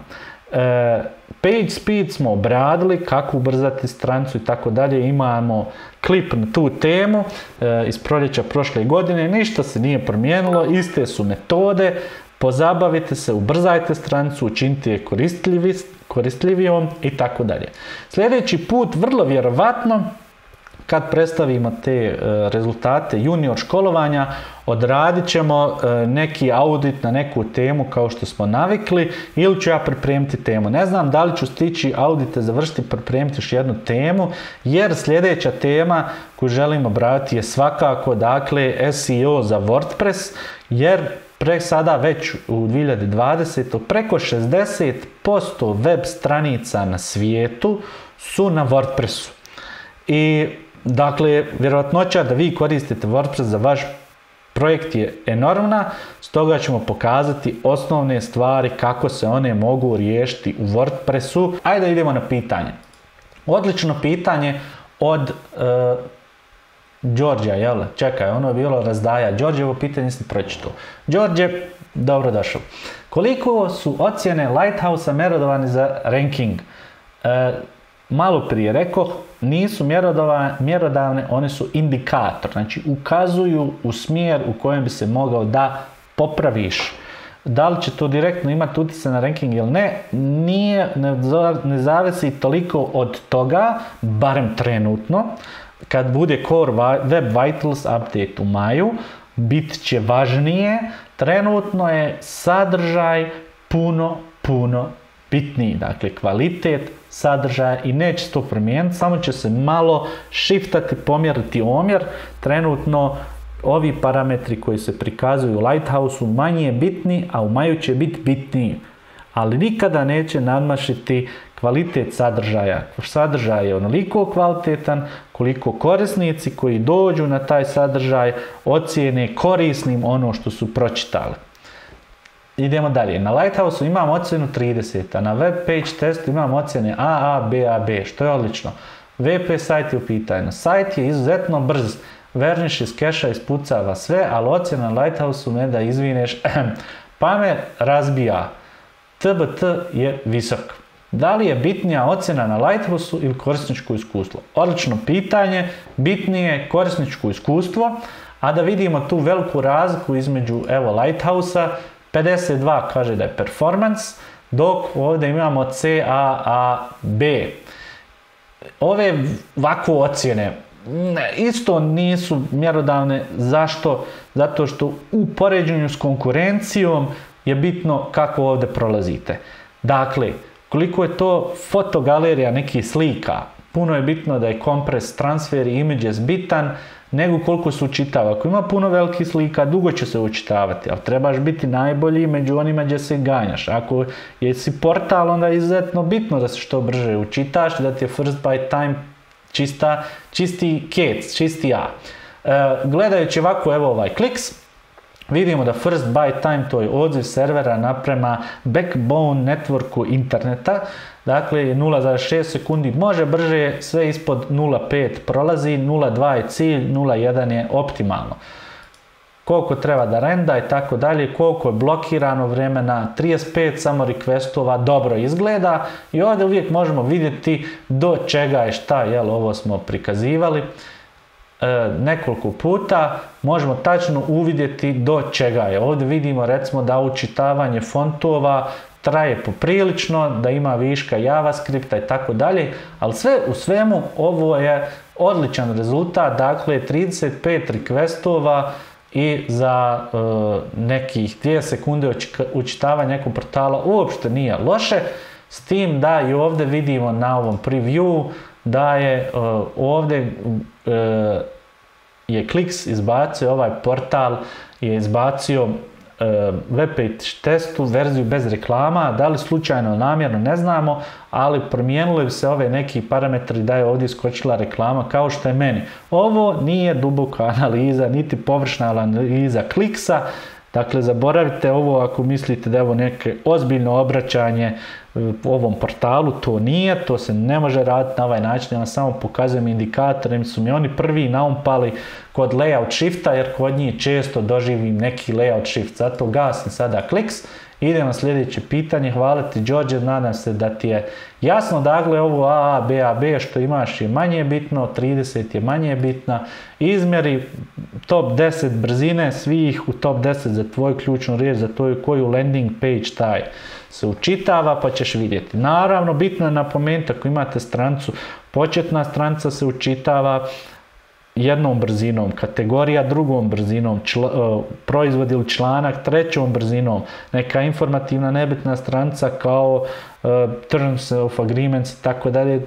Page speed smo obradili, kako ubrzati stranicu i tako dalje, imamo klip na tu temu iz proljeća prošle godine, ništa se nije promijenilo, iste su metode, pozabavite se, ubrzajte stranicu, učinite je koristljivijom i tako dalje. Sljedeći put, vrlo vjerovatno, kad predstavimo te rezultate junior školovanja, odradit ćemo neki audit na neku temu kao što smo navikli, ili ću ja pripremiti temu. Ne znam da li ću stići audite završiti i pripremiti još jednu temu, jer sljedeća tema koju želimo obraditi je svakako, dakle, S E O za WordPress, jer pre sada već u dvije hiljade dvadesetoj preko šezdeset posto web stranica na svijetu su na WordPressu. I dakle, vjerovatnoća da vi koristite WordPress za vaš Projekt je enormna, stoga ćemo pokazati osnovne stvari kako se one mogu riješiti u WordPressu. Ajde da idemo na pitanje. Odlično pitanje od uh, Đorđa, jel? Čekaj, ono je bilo razdaja. Đorđevo pitanje sam pročitao. Đorđe, dobrodošao. Koliko su ocjene Lighthouse-a mjerodavane za ranking? Uh, malo prije rekao, nisu mjerodavne, one su indikator, znači ukazuju u smjer u kojem bi se mogao da popraviš. Da li će to direktno imati utjecaj na ranking ili ne, nije, ne, ne zavisi toliko od toga, barem trenutno. Kad bude Core Web Vitals update u maju, bit će važnije. Trenutno je sadržaj puno, puno bitniji, dakle kvalitet sadržaja, i neće se to promijeniti, samo će se malo shiftati, pomjeriti omjer. Trenutno ovi parametri koji se prikazuju u Lighthouse-u manje bitni, a u maju će biti bitniji, ali nikada neće nadmašiti kvalitet sadržaja. Sadržaj je onoliko kvalitetan koliko korisnici koji dođu na taj sadržaj ocijene korisnim ono što su pročitali. Idemo dalje. Na Lighthouse-u imam ocjenu trideset, a na Web Page Testu imam ocjene A A, B A B, što je odlično. W P sajt je u pitanju. Sajt je izuzetno brz. Verniš iz keša ispucava sve, ali ocjena na Lighthouse-u ne da izvineš. Pa me razbija. T B T je visok. Da li je bitnija ocjena na Lighthouse-u ili korisničko iskustvo? Odlično pitanje. Bitnije je korisničko iskustvo. A da vidimo tu veliku razliku između evo Lighthouse-a. pedeset dva kaže da je performance, dok ovdje imamo C, A, A, B. Ove ovakve ocjene isto nisu mjerodavne. Zašto? Zato što u poređenju s konkurencijom je bitno kako ovdje prolazite. Dakle, koliko je to fotogalerija nekih slika, puno je bitno da je kompres, transfer i images bitan, nego koliko se učitava. Ako ima puno velikih slika, dugo će se učitavati, ali trebaš biti najbolji među onima gdje se ganjaš. Ako jesi portal, onda je izuzetno bitno da se što brže učitaš, da ti je first by time čista, čisti kec, čisti ja. E, gledajući ovako, evo ovaj kliks, vidimo da first by time to je odziv servera naprema backbone networku interneta, dakle nula zarez šest sekundi, može brže, sve ispod nula zarez pet prolazi, nula zarez dva je cilj, nula zarez jedan je optimalno. Koliko treba da renda i tako dalje, koliko je blokirano vremena, trideset pet samo requestova, dobro izgleda, i ovdje uvijek možemo vidjeti do čega je šta, jel ovo smo prikazivali nekoliko puta, možemo tačno uvidjeti do čega je. Ovdje vidimo recimo da učitavanje fontova traje poprilično, da ima viška JavaScripta i tako dalje, ali sve u svemu ovo je odličan rezultat, dakle trideset pet requestova i za e, nekih dvije sekunde učitavanja nekog portala uopšte nije loše, s tim da i ovdje vidimo na ovom preview da je uh, ovdje uh, je kliks izbacio ovaj portal, je izbacio uh, Web Page Testu verziju bez reklama, da li slučajno namjerno ne znamo, ali promijenili bi se ove neki parametri da je ovdje iskočila reklama kao što je meni. Ovo nije duboka analiza, niti površna analiza kliksa, dakle zaboravite ovo ako mislite da je ovo neke ozbiljno obraćanje u ovom portalu, to nije, to se ne može raditi na ovaj način, ja vam samo pokazujem indikatore, su mi oni prvi naumpali kod layout shifta, jer kod njih često doživim neki layout shift, zato gasim sada kliks, idem na sljedeće pitanje. Hvala ti Đorđe, nadam se da ti je jasno, dakle ovo A A, B A B što imaš je manje bitno, trideset je manje bitna, izmjeri top deset brzine svih u top deset za tvoju ključnu riječ, za tvoju koju landing page taj se učitava, pa ćeš vidjeti. Naravno, bitno je napomenuti ako imate strancu, početna stranca se učitava jednom brzinom, kategorija drugom brzinom, člo, proizvod ili članak trećom brzinom, neka informativna nebitna stranca kao uh, terms of agreements i tako dalje,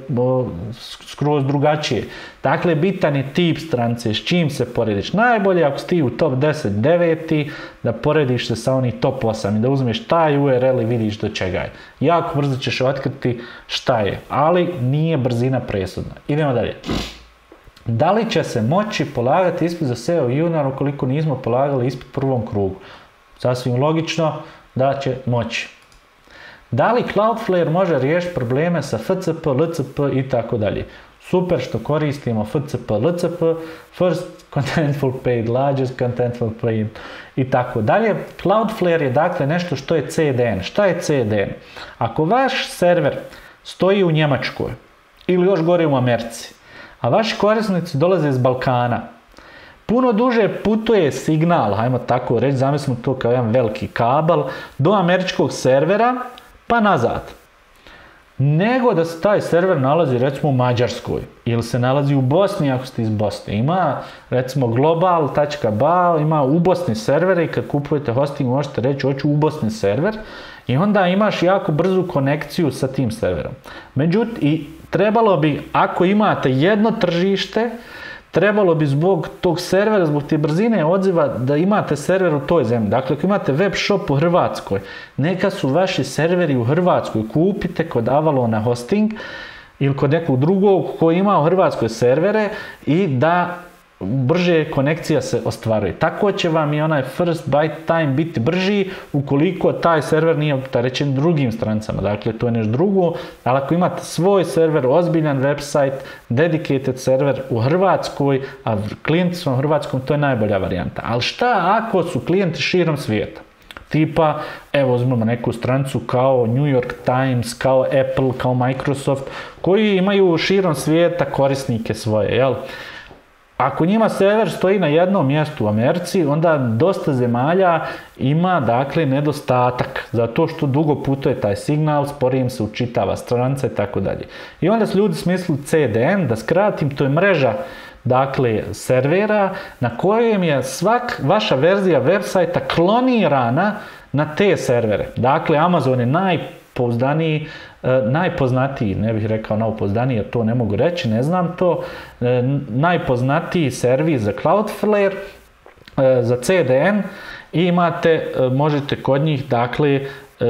skroz drugačije. Dakle, bitan je tip strance, s čim se porediš. Najbolje ako si u top deset, deveti, da porediš se sa onih top osam i da uzmeš taj U R L i vidiš do čega je. Jako brzo ćeš otkriti šta je, ali nije brzina presudna. Idemo dalje. Da li će se moći polagati ispit za S E O junior ukoliko nismo polagali ispit u prvom krugu? Sasvim logično da će moći. Da li Cloudflare može riješiti probleme sa F C P, L C P itd.? Super što koristimo F C P, L C P, First Contentful Paint, Largest Contentful Paint itd. Cloudflare je dakle nešto što je C D N. Šta je C D N? Ako vaš server stoji u Njemačkoj ili još gore u Americi, a vaši korisnici dolaze iz Balkana, puno duže putuje signal, hajmo tako reći, zamislimo to kao jedan veliki kabel, do američkog servera pa nazad, nego da se taj server nalazi recimo u Mađarskoj ili se nalazi u Bosni ako ste iz Bosne. Ima recimo global tačka bal, ima u Bosni server i kad kupujete hosting možete reći hoću u Bosni server i onda imaš jako brzu konekciju sa tim serverom. Međutim, i trebalo bi, ako imate jedno tržište, trebalo bi zbog tog servera, zbog te brzine odziva da imate server u toj zemlji. Dakle, ako imate web shop u Hrvatskoj, neka su vaši serveri u Hrvatskoj, kupite kod Avalona hosting ili kod nekog drugog koji ima u Hrvatskoj servere i da brže konekcija se ostvaruje. Tako će vam i onaj first byte time biti brži ukoliko taj server nije opterećen drugim strancama. Dakle, to je nešto drugo, ali ako imate svoj server, ozbiljan website, dedicated server u Hrvatskoj, a klijenti su u Hrvatskom, to je najbolja varijanta. Ali šta ako su klijenti širom svijeta? Tipa, evo uzmemo neku strancu kao New York Times, kao Apple, kao Microsoft, koji imaju širom svijeta korisnike svoje, jel? Ako njima server stoji na jednom mjestu u Americi, onda dosta zemalja ima dakle nedostatak, zato što dugo putuje taj signal, sporije im se učitava stranca itd. I onda su ljudi smislili C D N, da skratim, to je mreža dakle servera na kojem je svak vaša verzija websajta klonirana na te servere. Dakle, Amazon je najpopularniji, pouzdaniji, najpoznatiji, ne bih rekao najpoznatiji jer to ne mogu reći, ne znam to, najpoznatiji servis za Cloudflare, za C D N i imate, možete kod njih dakle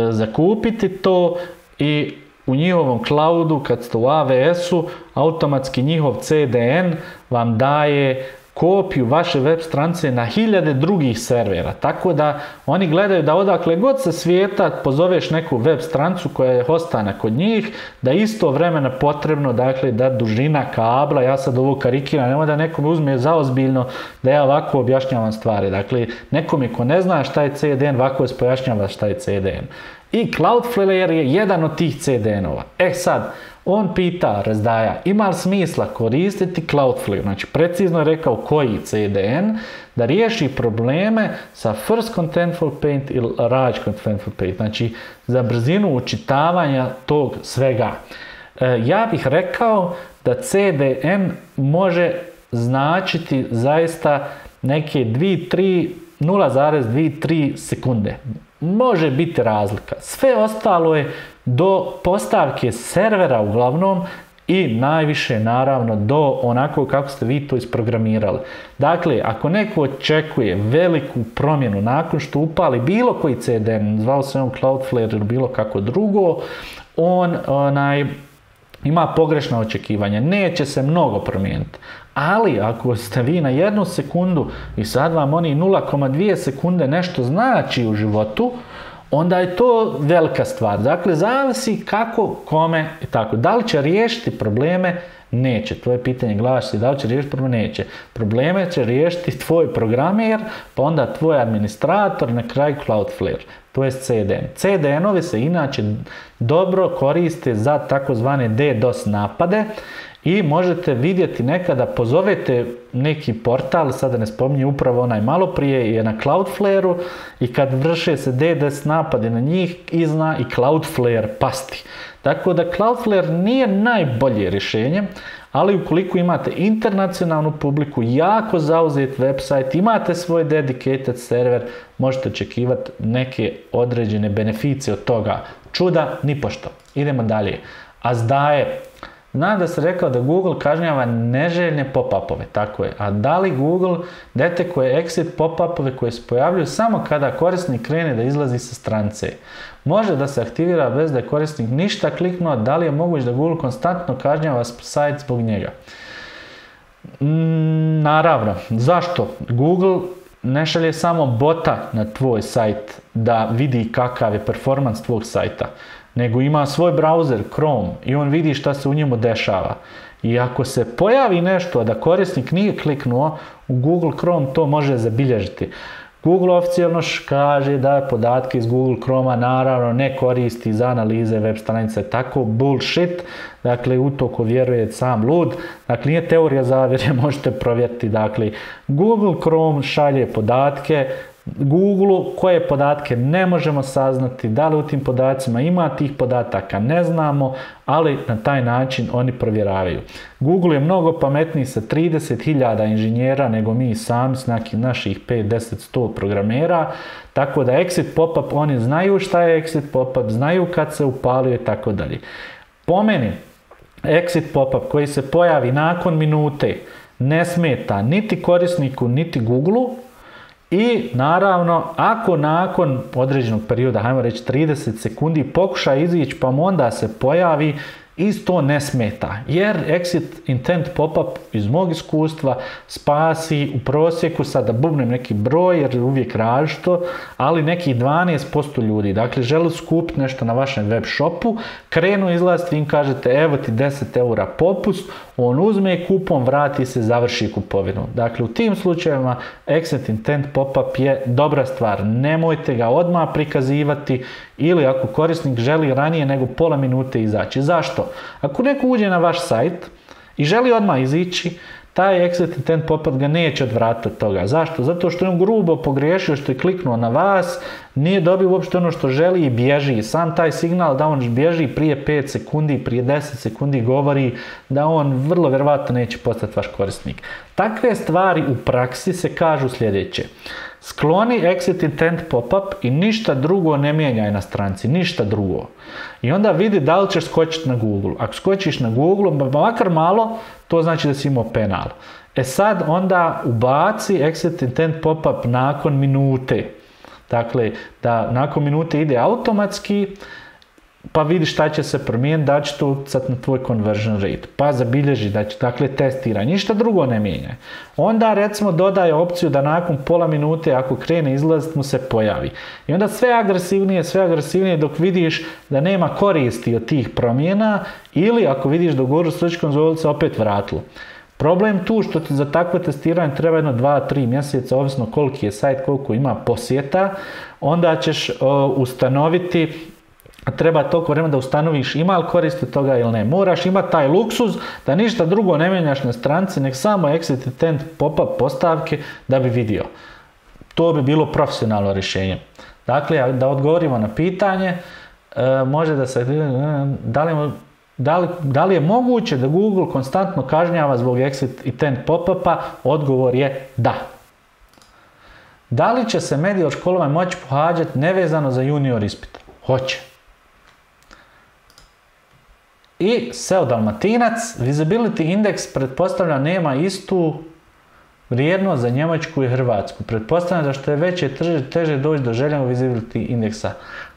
zakupiti to i u njihovom cloudu kad ste u A W S-u automatski njihov C D N vam daje kopiju vaše web strance na hiljade drugih servera, tako da oni gledaju da odakle god sa svijeta pozoveš neku web strancu koja je hostana kod njih, da isto vremena potrebno, dakle, da dužina kabla, ja sad ovo karikiram, nema da nekom uzme zaozbiljno da ja ovako objašnjavam stvari, dakle, nekom je ko ne zna šta je C D N, ovako se pojašnjava šta je C D N. I Cloudflare je jedan od tih C D N-ova. E sad, on pita razdaja, ima li smisla koristiti Cloudflare, znači precizno je rekao koji C D N, da riješi probleme sa First Contentful Paint ili Large Contentful Paint, znači za brzinu učitavanja tog svega. Ja bih rekao da C D N može značiti zaista neke nula zarez dvadeset tri sekunde. Može biti razlika. Sve ostalo je do postavke servera uglavnom i najviše naravno do onako kako ste vi to isprogramirali. Dakle, ako neko očekuje veliku promjenu nakon što upali bilo koji C D N, zvao se on Cloudflare ili bilo kako drugo, on onaj ima pogrešna očekivanja, neće se mnogo promijeniti. Ali ako ste vi na jednu sekundu i sad vam oni nula zarez dvije sekunde nešto znači u životu, onda je to velika stvar. Dakle, zavisi kako, kome i tako. Da li će riješiti probleme? Neće. To je pitanje, glasi, da li će riješiti probleme? Neće. Probleme će riješiti tvoj programer, pa onda tvoj administrator, na kraju Cloudflare, to je C D N. C D N-ovi se inače dobro koriste za takozvane DDoS napade i možete vidjeti nekada pozovete neki portal, sada ne spominje upravo onaj malo prije je na Cloudflare-u i kad vrše se DDoS napade na njih izna i Cloudflare pasti. Tako da Cloudflare nije najbolje rješenje, ali ukoliko imate internacionalnu publiku, jako zauzet website, imate svoj dedicated server, možete očekivati neke određene beneficije od toga. Čuda nipošto. Idemo dalje. A zdaje, znam da se rekao da Google kažnjava neželjne pop-upove, tako je. A da li Google detekuje exit pop-upove koje se pojavljuju samo kada korisnik krene da izlazi sa strance? Može da se aktivira bez da je korisnik ništa kliknuo, da li je moguće da Google konstantno kažnjava sajt zbog njega? Naravno, zašto? Google ne šalje samo bota na tvoj sajt da vidi kakav je performans tvog sajta, nego ima svoj browser Chrome i on vidi šta se u njemu dešava. I ako se pojavi nešto da korisnik nije kliknuo, u Google Chrome to može zabilježiti. Google oficijalno kaže da podatke iz Google Chroma naravno ne koristi za analize web stranice, tako bullshit, dakle u to ko vjeruje sam lud, dakle nije teorija zavjere, možete provjeriti, dakle Google Chrome šalje podatke Googleu, koje podatke ne možemo saznati, da li u tim podacima ima tih podataka, ne znamo, ali na taj način oni provjeravaju. Google je mnogo pametniji sa trideset hiljada inženjera nego mi sami s naših pet, deset, sto programera, tako da exit pop-up, oni znaju šta je exit pop-up, znaju kad se upalio i tako dalje. Po meni, exit pop-up koji se pojavi nakon minute ne smeta niti korisniku, niti Googleu. I naravno, ako nakon određenog perioda, hajmo reći trideset sekundi, pokuša izići pa mu onda se pojavi, isto ne smeta. Jer exit intent pop-up iz mog iskustva spasi u prosjeku, sad da bubnem neki broj jer je uvijek različito, ali nekih dvanaest posto ljudi. Dakle, žele skupiti nešto na vašem web shopu, krenu izlaziti, vi im kažete evo ti deset eura popust, on uzme kupon, vrati se, završi kupovinu. Dakle, u tim slučajevima exit intent pop-up je dobra stvar. Nemojte ga odmah prikazivati ili ako korisnik želi ranije nego pola minute izaći. Zašto? Ako neko uđe na vaš sajt i želi odmah izići, taj exit intent pop-up ga neće odvratiti od toga. Zašto? Zato što je on grubo pogriješio što je kliknuo na vas, nije dobio uopšte ono što želi i bježi. Sam taj signal da on bježi prije pet sekundi, prije deset sekundi govori da on vrlo vjerovatno neće postati vaš korisnik. Takve stvari u praksi se kažu sljedeće. Skloni exit intent pop-up i ništa drugo ne mijenjaj na stranci, ništa drugo. I onda vidi da li ćeš skočiti na Google. Ako skočiš na Google, makar malo, to znači da si imao penal. E sad onda ubaci exit intent pop-up nakon minute. Dakle, da nakon minute ide automatski, pa vidi šta će se promijeniti, da će to utjecati na tvoj conversion rate, pa zabilježi da će, dakle, testiraj, ništa drugo ne mijenja. Onda, recimo, dodaje opciju da nakon pola minute, ako krene izlazit, mu se pojavi. I onda sve agresivnije, sve agresivnije, dok vidiš da nema koristi od tih promjena, ili ako vidiš da Google Search Console se opet vratilo. Problem tu što ti za takvo testiranje treba jedno dva do tri mjeseca, ovisno koliki je sajt, koliko ima posjeta, onda ćeš ustanoviti, treba toliko vremena da ustanoviš ima li korist od toga ili ne. Moraš imati taj luksuz da ništa drugo ne mijenjaš na stranci, nek samo exit intent pop-up postavke da bi vidio. To bi bilo profesionalno rješenje. Dakle, da odgovorimo na pitanje, može da se, da li, da li, da li je moguće da Google konstantno kažnjava zbog exit intent pop-upa, odgovor je da. Da li će se medije od školama moći pohađati nevezano za junior ispit? Hoće. I S E O Dalmatinac, visibility indeks pretpostavlja nema istu vrijednost za Njemačku i Hrvatsku. Pretpostavlja da što je veće teže doći do željenog visibility indeksa.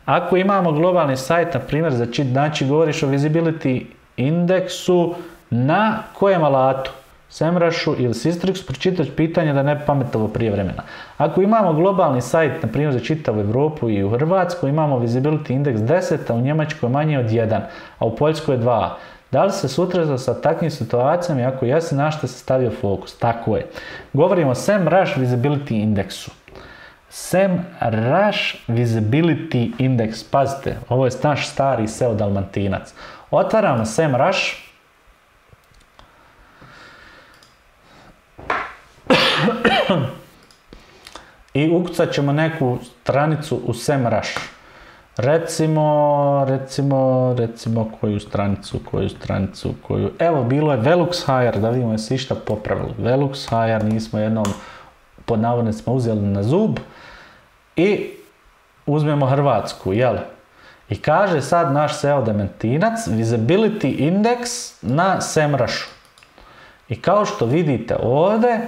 Ako imamo globalni sajt, na primjer, znači govoriš o visibility indeksu na kojem alatu? Semrushu ili Sistrixu, pročitaš pitanje da ne bi pametalo prije vremena. Ako imamo globalni sajt, na primjer za čitavu Evropu i u Hrvatskoj, imamo visibility indeks deset, a u Njemačkoj manje od jedan, a u Poljskoj dva. Da li se susretao sa takvim situacijama i ako jesi, na što se stavio fokus? Tako je. Govorimo o SamRush visibility indeksu. SamRush visibility indeks, pazite, ovo je naš stari S E O Dalmatinac. Otvaramo SamRush. I ukucat ćemo neku stranicu u SamRush. Recimo, recimo, recimo koju stranicu, koju stranicu, koju... Evo, bilo je Velux Hire, da vidimo je se išta popravilo. Velux Hire nismo jednom, pod navodnicima, uzeli na zub. I uzmemo Hrvatsku, jel? I kaže sad naš S E O Dalmatinac, visibility indeks na SamRushu. I kao što vidite ovdje,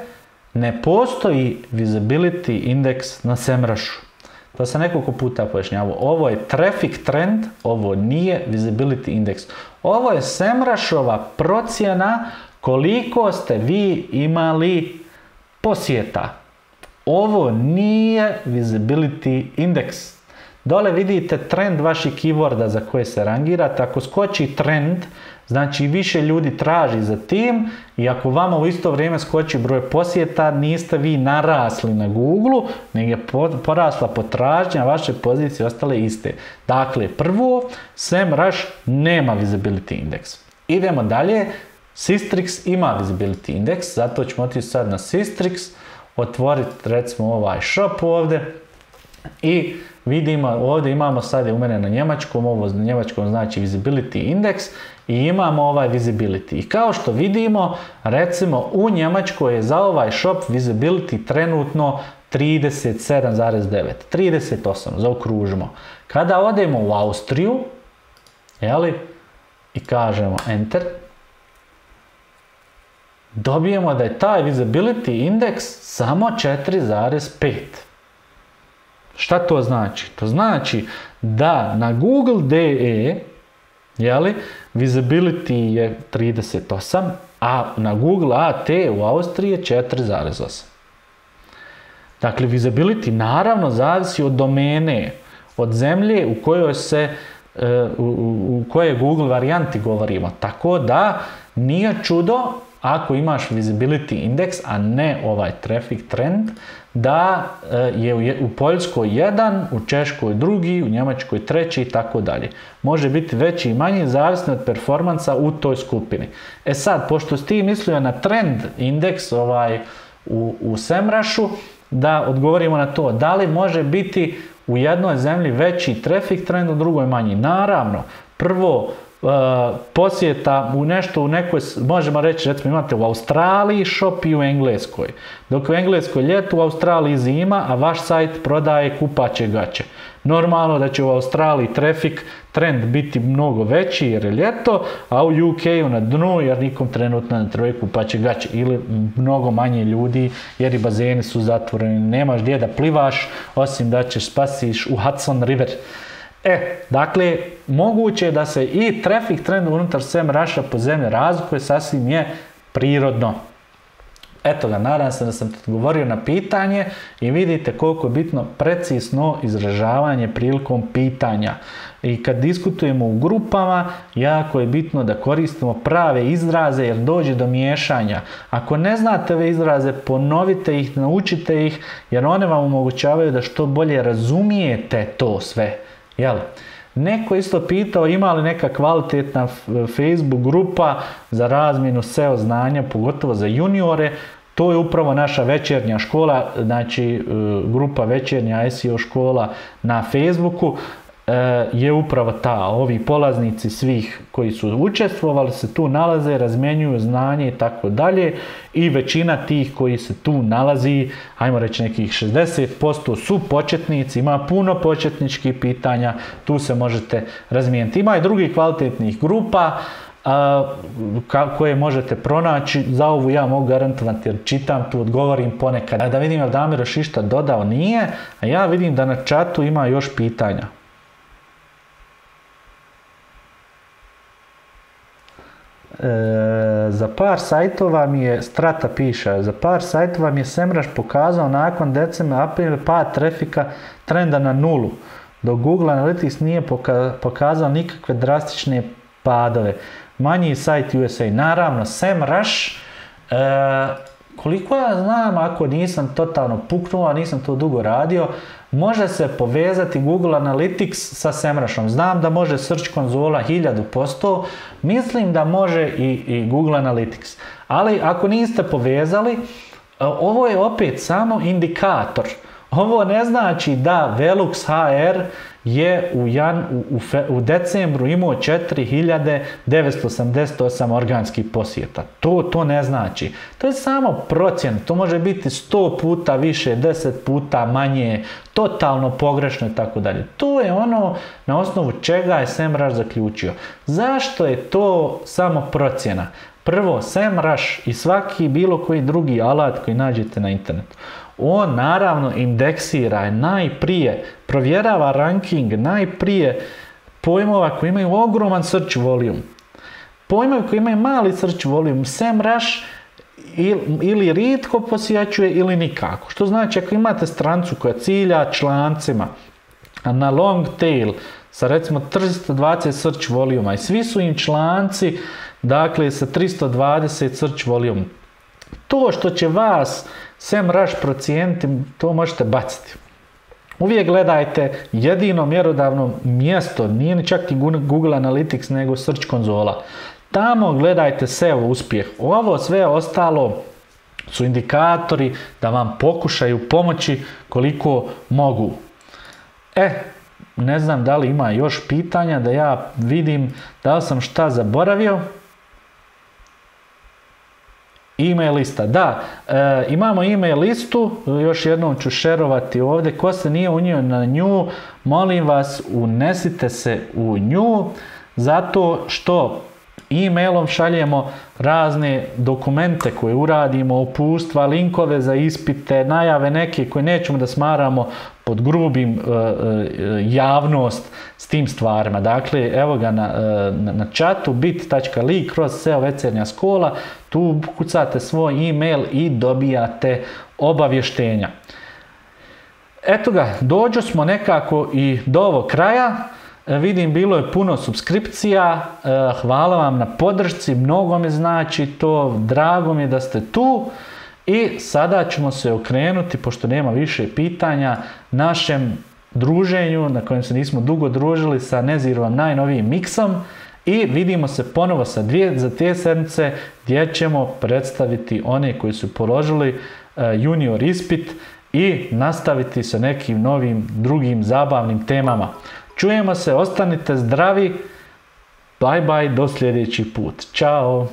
ne postoji visibility indeks na SamRushu. To sam nekoliko puta pojašnjavao. Ovo je traffic trend, ovo nije visibility indeks. Ovo je SamRushova procjena koliko ste vi imali posjeta. Ovo nije visibility indeks. Dole vidite trend vaših keyworda za koje se rangirate. Ako skoči trend, znači više ljudi traži za tim, i ako vama u isto vrijeme skoči broj posjeta, niste vi narasli na Google, nego je porasla potražnja, vaše pozicije ostale iste. Dakle, prvo, SamRush nema visibility indeks. Idemo dalje, Sistrix ima visibility indeks, zato ćemo otići sad na Sistrix, otvoriti recimo ovaj shop ovdje i vidimo, ovdje imamo, sad je u mene na njemačkom, ovo na njemačkom znači visibility indeks, i imamo ovaj visibility. I kao što vidimo, recimo u Njemačkoj je za ovaj shop visibility trenutno trideset sedam zarez devet, trideset osam, zaokružimo. Kada odemo u Austriju, jeli, i kažemo enter, dobijemo da je taj visibility indeks samo četiri zarez pet. Šta to znači? To znači da na Google dot d e, jeli, visibility je trideset osam, a na Google A T u Austriji je četiri zarez osam. Dakle, visibility naravno zavisi od domene, od zemlje u kojoj se, u, u, u kojoj Google varijanti govorimo. Tako da nije čudo ako imaš visibility indeks, a ne ovaj traffic trend, da je u Poljskoj jedan, u Češkoj drugi, u Njemačkoj treći i tako dalje. Može biti veći i manji, zavisno od performansa u toj skupini. E sad, pošto si ti mislio na trend indeks ovaj, u, u SamRushu, da odgovorimo na to, da li može biti u jednoj zemlji veći traffic trend, u drugoj manji. Naravno, prvo, posjeta u nešto u nekoj, možemo reći, recimo imate u Australiji shop i u Engleskoj. Dok u Engleskoj ljetu, u Australiji zima, a vaš sajt prodaje kupaće gaće. Normalno da će u Australiji traffic trend biti mnogo veći jer je ljeto, a u U K-u na dnu jer nikom trenutno ne treba kupaće gaće. Ili mnogo manje ljudi jer i bazeni su zatvoreni, nemaš gdje da plivaš osim da ćeš spasiš u Hudson River. E, dakle, moguće je da se i traffic trend unutar SamRusha po zemlji razlikuje, sasvim je prirodno. Eto ga, nadam se da sam ti odgovorio na pitanje i vidite koliko je bitno precizno izražavanje prilikom pitanja. I kad diskutujemo u grupama, jako je bitno da koristimo prave izraze jer dođe do miješanja. Ako ne znate ove izraze, ponovite ih, naučite ih jer one vam omogućavaju da što bolje razumijete to sve. Jel? Neko isto pitao ima li neka kvalitetna Facebook grupa za razmjenu S E O znanja, pogotovo za juniore. To je upravo naša Večernja škola, znači grupa Večernja S E O škola na Facebooku je upravo ta. Ovi polaznici svih koji su učestvovali se tu nalaze, razmjenjuju znanje i tako dalje, i većina tih koji se tu nalazi, ajmo reći nekih šezdeset posto su početnici, ima puno početničkih pitanja, tu se možete razmijeniti. Ima i drugih kvalitetnih grupa a, koje možete pronaći, za ovu ja mogu garantovati jer čitam tu, odgovorim ponekad. A da vidim je li Damir još išta dodao, nije, a ja vidim da na čatu ima još pitanja. E, za par sajtova mi je, Strata piše, za par sajtova mi je SamRush pokazao nakon decembra aprila pad trafika trenda na nulu, dok Google Analytics nije poka pokazao nikakve drastične padove. Manji sajt U S A, naravno SamRush, e, koliko ja znam, ako nisam totalno puknuo, a nisam to dugo radio, može se povezati Google Analytics sa SamRushom. Znam da može Search konzola hiljadu posto, mislim da može i, i Google Analytics. Ali ako niste povezali, ovo je opet samo indikator. Ovo ne znači da Velux H R je u, jan, u, u, fe, u decembru imao četiri hiljade devetsto osamdeset osam organskih posjeta. To, to ne znači. To je samo procjen. To može biti sto puta više, deset puta manje, totalno pogrešno i tako dalje. To je ono na osnovu čega je SamRush zaključio. Zašto je to samo procjena? Prvo, SamRush i svaki bilo koji drugi alat koji nađete na internetu, on naravno indeksira najprije, provjerava ranking najprije pojmova koji imaju ogroman search volume. pojmovi koji imaju mali search volume, SamRush ili rijetko posjećuje ili nikako. Što znači, ako imate strancu koja cilja člancima na long tail sa recimo tristo dvadeset search volijuma i svi su im članci, dakle, sa tristo dvadeset search volijuma, to što će vas SamRush procijeniti, to možete baciti. Uvijek gledajte jedino mjerodavno mjesto, nije ni čak i Google Analytics, nego Search konzola. Tamo gledajte S E O uspjeh. Ovo sve ostalo su indikatori da vam pokušaju pomoći koliko mogu. E, ne znam da li ima još pitanja, da ja vidim da li sam šta zaboravio. E-mail lista, da, e, imamo e-mail listu, još jednom ću šerovati ovdje, ko se nije unio na nju, molim vas unesite se u nju, zato što e-mailom šaljemo razne dokumente koje uradimo, uputstva, linkove za ispite, najave neke koje nećemo da smaramo pod grubim e, e, javnost s tim stvarima. Dakle, evo ga na, e, na chatu bit.ly kroz S E O Večernja škola, tu kucate svoj e-mail i dobijate obavještenja. Eto ga, dođo smo nekako i do ovog kraja. Vidim, bilo je puno subskripcija, hvala vam na podršci, mnogo mi znači to, drago mi je da ste tu i sada ćemo se okrenuti, pošto nema više pitanja, našem druženju na kojem se nismo dugo družili sa Nezirovom najnovijim miksom i vidimo se ponovo sa dvije za te sedmice gdje ćemo predstaviti one koji su položili junior ispit i nastaviti sa nekim novim drugim zabavnim temama. Čujemo se, ostanite zdravi, bye bye, do sljedeći put, čao!